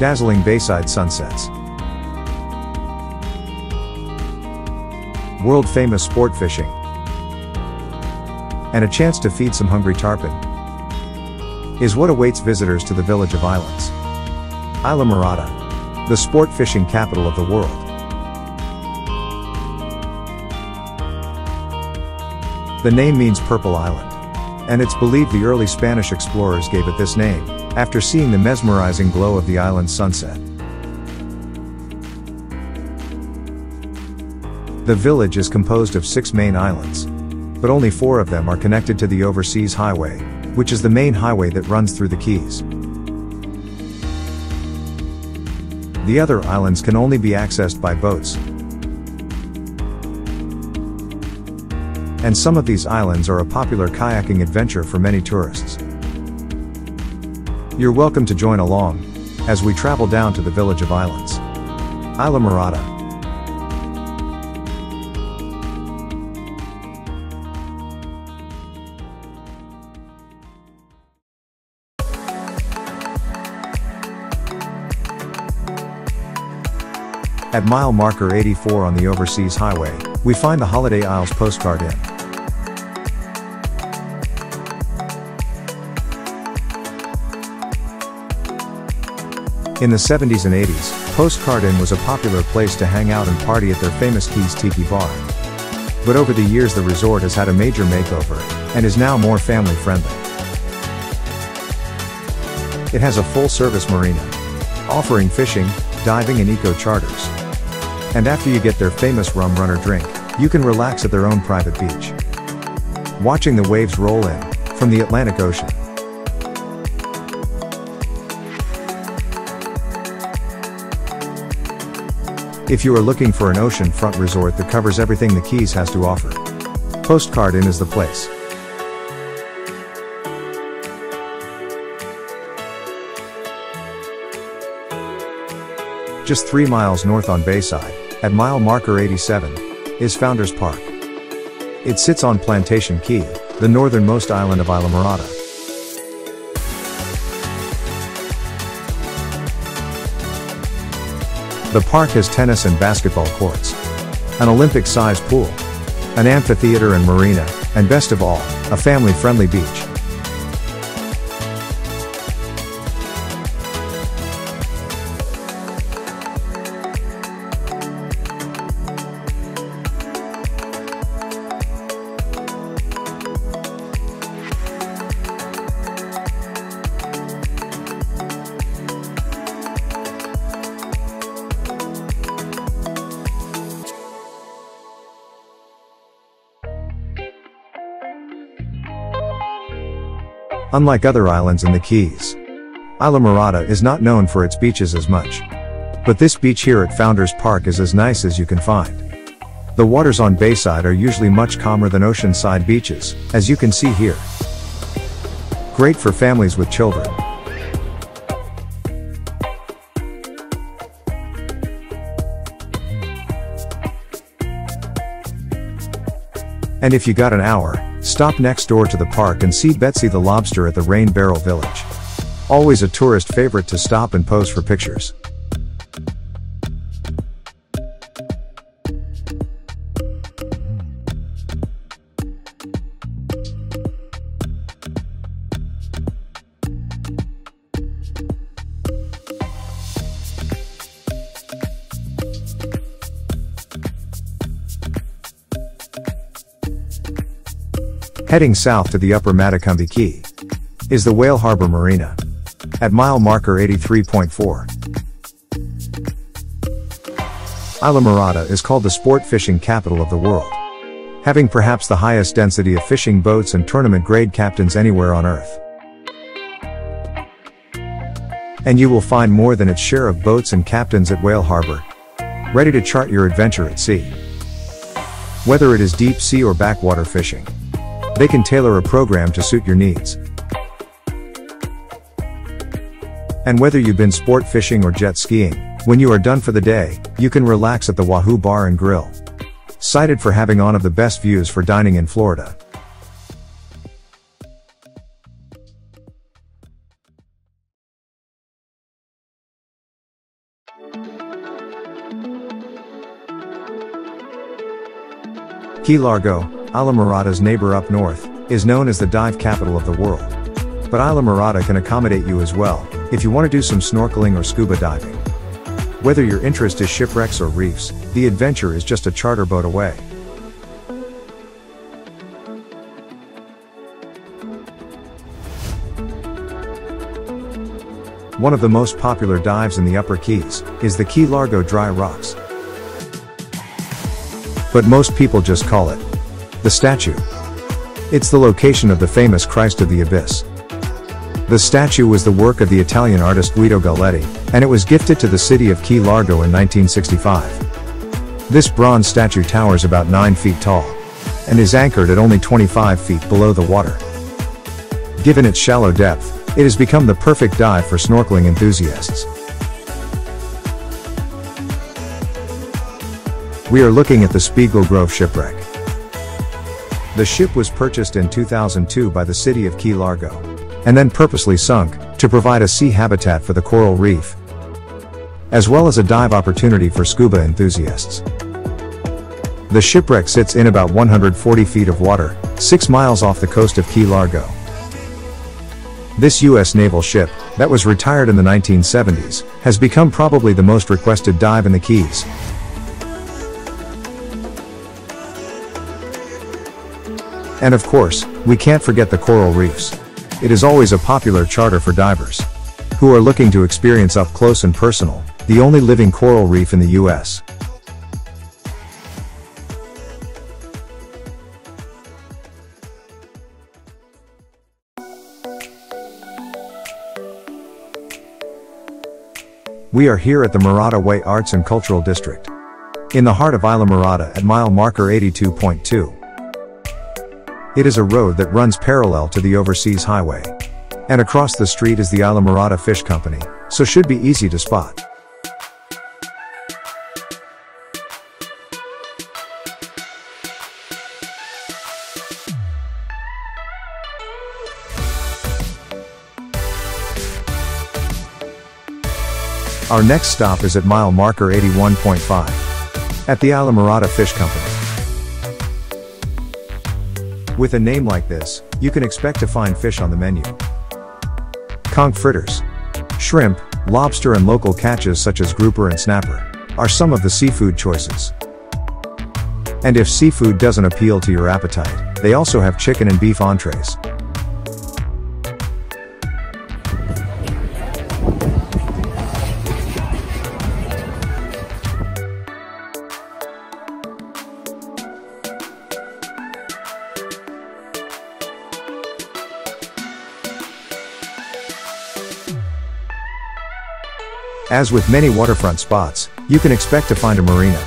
dazzling Bayside sunsets. World-famous sport fishing. And a chance to feed some hungry tarpon is what awaits visitors to the village of islands. Islamorada, the sport fishing capital of the world. The name means purple island, and it's believed the early Spanish explorers gave it this name after seeing the mesmerizing glow of the island's sunset. The village is composed of 6 main islands, but only 4 of them are connected to the Overseas Highway, which is the main highway that runs through the Keys. The other islands can only be accessed by boats, and some of these islands are a popular kayaking adventure for many tourists. You're welcome to join along as we travel down to the village of islands. Islamorada. At mile marker 84 on the Overseas Highway, we find the Holiday Isles Postcard Inn. In the 70s and 80s, Postcard Inn was a popular place to hang out and party at their famous Keys Tiki Bar. But over the years the resort has had a major makeover, and is now more family friendly. It has a full-service marina, offering fishing, diving and eco-charters. And after you get their famous rum runner drink, you can relax at their own private beach, watching the waves roll in from the Atlantic Ocean. If you are looking for an oceanfront resort that covers everything the Keys has to offer, Postcard Inn is the place. Just 3 miles north on Bayside, at mile marker 87, is Founders Park. It sits on Plantation Key, the northernmost island of Islamorada. The park has tennis and basketball courts, an Olympic-sized pool, an amphitheater and marina, and best of all, a family-friendly beach. Unlike other islands in the Keys, Islamorada is not known for its beaches as much. But this beach here at Founders Park is as nice as you can find. The waters on Bayside are usually much calmer than oceanside beaches, as you can see here. Great for families with children. And if you got an hour, stop next door to the park and see Betsy the lobster at the Rain Barrel Village. Always a tourist favorite to stop and pose for pictures. Heading south to the upper Matacumbe Key is the Whale Harbor Marina at mile marker 83.4. Islamorada is called the sport fishing capital of the world, having perhaps the highest density of fishing boats and tournament grade captains anywhere on earth. And you will find more than its share of boats and captains at Whale Harbor, ready to chart your adventure at sea. Whether it is deep sea or backwater fishing, they can tailor a program to suit your needs. And whether you've been sport fishing or jet skiing, when you are done for the day, you can relax at the Wahoo Bar and Grill, cited for having one of the best views for dining in Florida. Key Largo, Islamorada's neighbor up north, is known as the dive capital of the world. But Islamorada can accommodate you as well, if you want to do some snorkeling or scuba diving. Whether your interest is shipwrecks or reefs, the adventure is just a charter boat away. One of the most popular dives in the Upper Keys is the Key Largo Dry Rocks. But most people just call it the statue. It's the location of the famous Christ of the Abyss. The statue was the work of the Italian artist Guido Galletti, and it was gifted to the city of Key Largo in 1965. This bronze statue towers about 9 feet tall and is anchored at only 25 feet below the water. Given its shallow depth, it has become the perfect dive for snorkeling enthusiasts. We are looking at the Spiegel Grove shipwreck. The ship was purchased in 2002 by the city of Key Largo, and then purposely sunk, to provide a sea habitat for the coral reef, as well as a dive opportunity for scuba enthusiasts. The shipwreck sits in about 140 feet of water, 6 miles off the coast of Key Largo. This U.S. naval ship, that was retired in the 1970s, has become probably the most requested dive in the Keys. And of course, we can't forget the coral reefs. It is always a popular charter for divers who are looking to experience up close and personal, the only living coral reef in the U.S. We are here at the Morada Way Arts and Cultural District, in the heart of Islamorada at mile marker 82.2. It is a road that runs parallel to the Overseas Highway. And across the street is the Islamorada Fish Company, so should be easy to spot. Our next stop is at mile marker 81.5, at the Islamorada Fish Company. With a name like this, you can expect to find fish on the menu. Conch fritters, shrimp, lobster and local catches such as grouper and snapper, are some of the seafood choices. And if seafood doesn't appeal to your appetite, they also have chicken and beef entrees. As with many waterfront spots, you can expect to find a marina.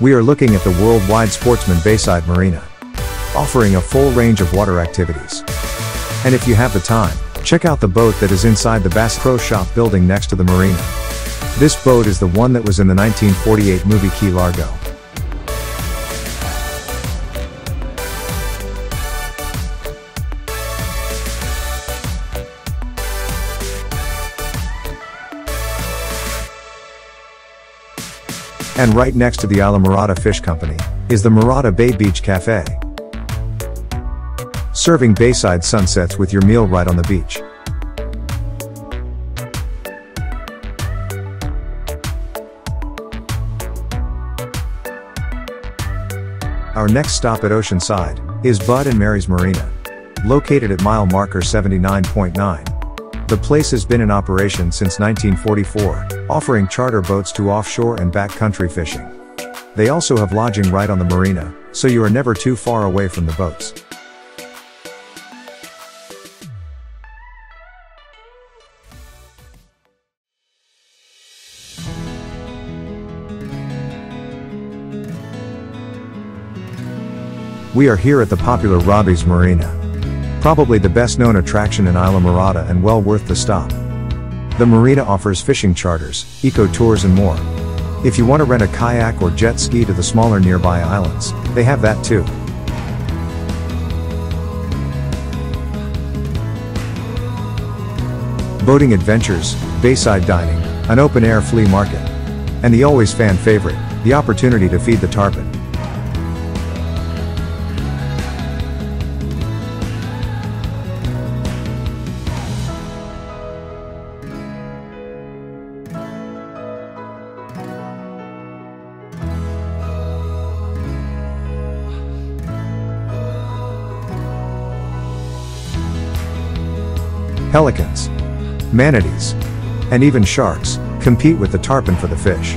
We are looking at the Worldwide Sportsman Bayside Marina, offering a full range of water activities. And if you have the time, check out the boat that is inside the Bass Pro Shop building next to the marina. This boat is the one that was in the 1948 movie Key Largo. And right next to the Islamorada Fish Company, is the Morada Bay Beach Cafe, serving Bayside sunsets with your meal right on the beach. Our next stop at Oceanside, is Bud and Mary's Marina, located at mile marker 79.9. The place has been in operation since 1944. Offering charter boats to offshore and backcountry fishing. They also have lodging right on the marina, so you are never too far away from the boats. We are here at the popular Robbie's Marina. Probably the best known attraction in Islamorada and well worth the stop. The marina offers fishing charters, eco-tours and more. If you want to rent a kayak or jet ski to the smaller nearby islands, they have that too. Boating adventures, bayside dining, an open-air flea market. And the always fan favorite, the opportunity to feed the tarpon. pelicans, manatees, and even sharks compete with the tarpon for the fish.